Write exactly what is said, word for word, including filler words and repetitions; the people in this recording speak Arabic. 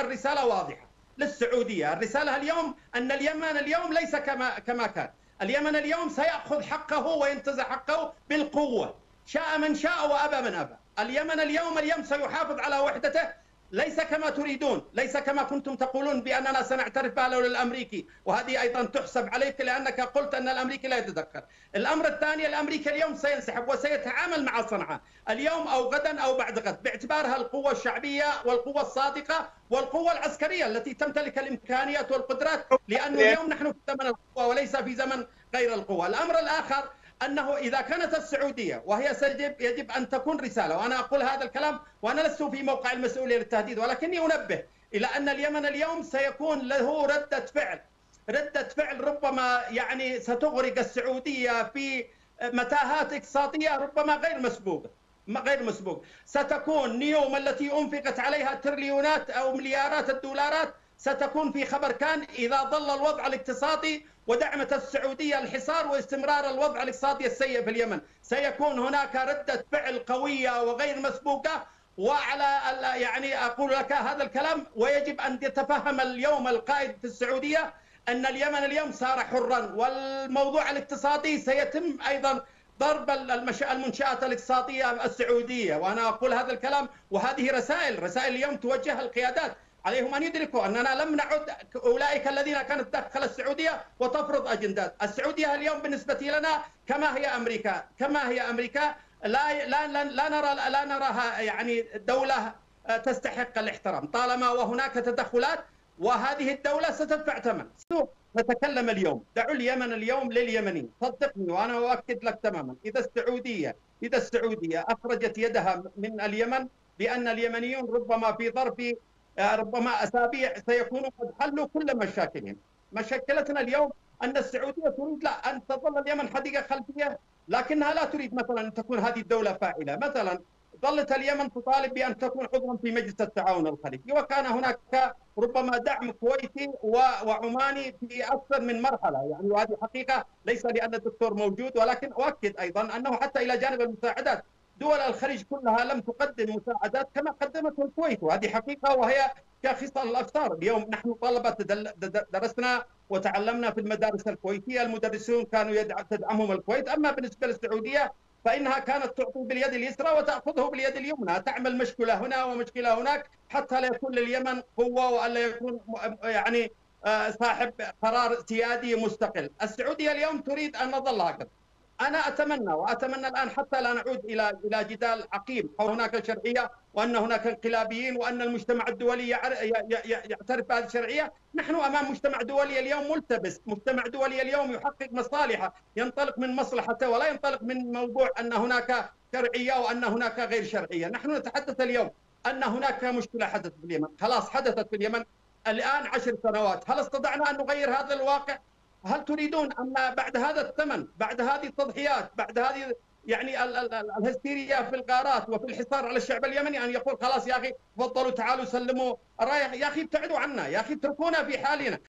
اليوم الرسالة واضحة للسعودية، الرسالة اليوم أن اليمن اليوم ليس كما كما كان، اليمن اليوم سيأخذ حقه وينتزع حقه بالقوة، شاء من شاء وأبى من أبى. اليمن اليوم اليوم سيحافظ على وحدته، ليس كما تريدون، ليس كما كنتم تقولون بأننا سنعترف بها لولا الأمريكي، وهذه أيضا تحسب عليك لأنك قلت أن الأمريكي لا يتدخل. الأمر الثاني، الأمريكي اليوم سينسحب وسيتعامل مع صنعاء اليوم أو غدا أو بعد غد باعتبارها القوة الشعبية والقوة الصادقة والقوة العسكرية التي تمتلك الإمكانيات والقدرات، لأنه اليوم نحن في زمن القوة وليس في زمن غير القوة. الأمر الآخر أنه إذا كانت السعودية وهي سيجب يجب أن تكون رسالة، وأنا أقول هذا الكلام وأنا لست في موقع المسؤولية للتهديد، ولكني أنبه إلى أن اليمن اليوم سيكون له ردة فعل، ردة فعل ربما يعني ستغرق السعودية في متاهات اقتصادية ربما غير مسبوقة، غير مسبوق. ستكون نيوم التي أنفقت عليها تريليونات أو مليارات الدولارات ستكون في خبر كان إذا ظل الوضع الاقتصادي ودعمت السعودية الحصار واستمرار الوضع الاقتصادي السيء في اليمن، سيكون هناك ردة فعل قوية وغير مسبوقة. وعلى يعني أقول لك هذا الكلام، ويجب أن يتفهم اليوم القائد في السعودية أن اليمن اليوم صار حرا، والموضوع الاقتصادي سيتم أيضا ضرب المنشآت الاقتصادية السعودية. وأنا أقول هذا الكلام، وهذه رسائل رسائل اليوم توجه القيادات، عليهم أن يدركوا أننا لم نعد أولئك الذين كانت تدخل السعودية وتفرض أجندات. السعودية اليوم بالنسبة لنا كما هي أمريكا، كما هي أمريكا لا لا لا, لا نرى لا نراها يعني دولة تستحق الاحترام طالما وهناك تدخلات، وهذه الدولة ستدفع ثمن. نتكلم اليوم، دعوا اليمن اليوم لليمنيين، صدقني وأنا أؤكد لك تماما، إذا السعودية إذا السعودية أخرجت يدها من اليمن بأن اليمنيون ربما في ظرف ربما أسابيع سيكونوا قد حلوا كل مشاكلهم. مشكلتنا اليوم أن السعودية تريد لا أن تظل اليمن حديقة خلفية، لكنها لا تريد مثلا أن تكون هذه الدولة فاعلة. مثلا ظلت اليمن تطالب بأن تكون عضوا في مجلس التعاون الخليجي، وكان هناك ربما دعم كويتي وعماني في أكثر من مرحلة، يعني وهذه حقيقة ليس لأن الدكتور موجود، ولكن أؤكد أيضا أنه حتى إلى جانب المساعدات دول الخليج كلها لم تقدم مساعدات كما قدمت الكويت، وهذه حقيقة وهي كخصال الأفكار. اليوم نحن طلبة درسنا وتعلمنا في المدارس الكويتية، المدرسون كانوا تدعمهم الكويت. أما بالنسبة للسعودية فإنها كانت تعطي باليد اليسرى وتأخذه باليد اليمنى، تعمل مشكلة هنا ومشكلة هناك حتى لا يكون لليمن قوة وألا يكون يعني صاحب قرار سيادي مستقل. السعودية اليوم تريد أن نظل هكذا. أنا أتمنى وأتمنى الآن حتى لا نعود إلى إلى جدال عقيم حول هناك شرعية وأن هناك انقلابيين وأن المجتمع الدولي يعترف بهذه الشرعية. نحن أمام مجتمع دولي اليوم ملتبس، مجتمع دولي اليوم يحقق مصالحه، ينطلق من مصلحته ولا ينطلق من موضوع أن هناك شرعية وأن هناك غير شرعية. نحن نتحدث اليوم أن هناك مشكلة حدثت في اليمن، خلاص حدثت في اليمن الآن عشر سنوات، هل استطعنا أن نغير هذا الواقع؟ هل تريدون أن بعد هذا الثمن، بعد هذه التضحيات، بعد هذه يعني الهستيريا في الغارات وفي الحصار على الشعب اليمني أن يقول خلاص يا أخي تفضلوا تعالوا سلموا الراية؟ يا أخي ابتعدوا عنا، يا أخي اتركونا في حالنا.